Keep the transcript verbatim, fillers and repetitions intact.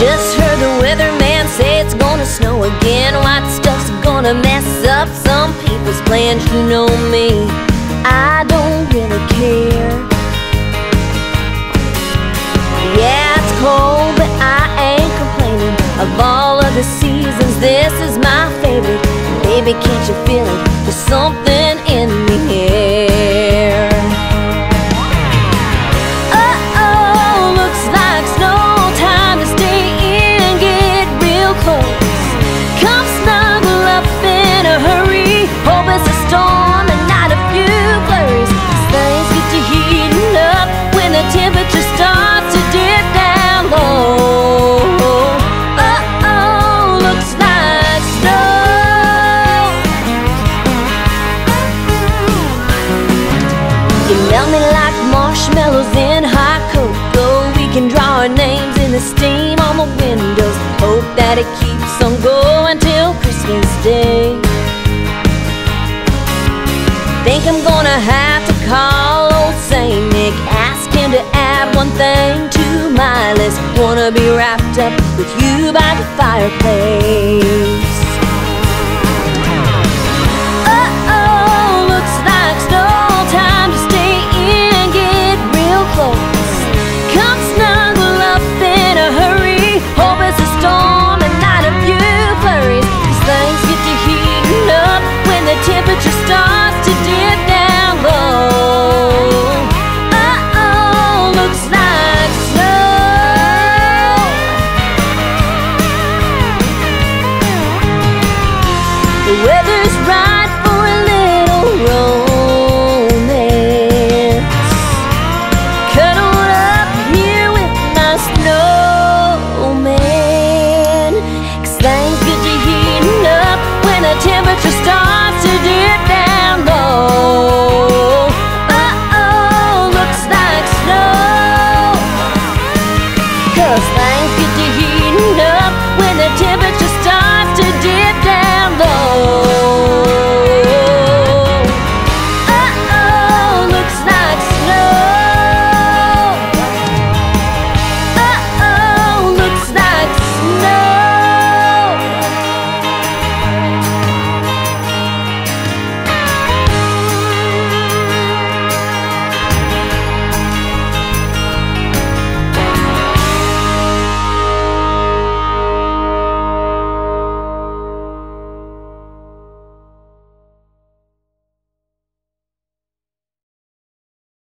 Just heard the weatherman say it's gonna snow again. White stuff's gonna mess up some people's plans. You know me, I don't really care. Yeah, it's cold, but I ain't complaining. Of all of the seasons, this is my favorite. Baby, can't you feel it? There's something in the air. Marshmallows in hot cocoa, we can draw our names in the steam on the windows. Hope that it keeps on going till Christmas Day. Think I'm gonna have to call old Saint Nick, ask him to add one thing to my list. Wanna be wrapped up with you by the fireplace. Weather's right for a little romance, cuddled up here with my snowman. 'Cause things get to heating up when the temperature starts to dip down low. Oh, oh, looks like snow. 'Cause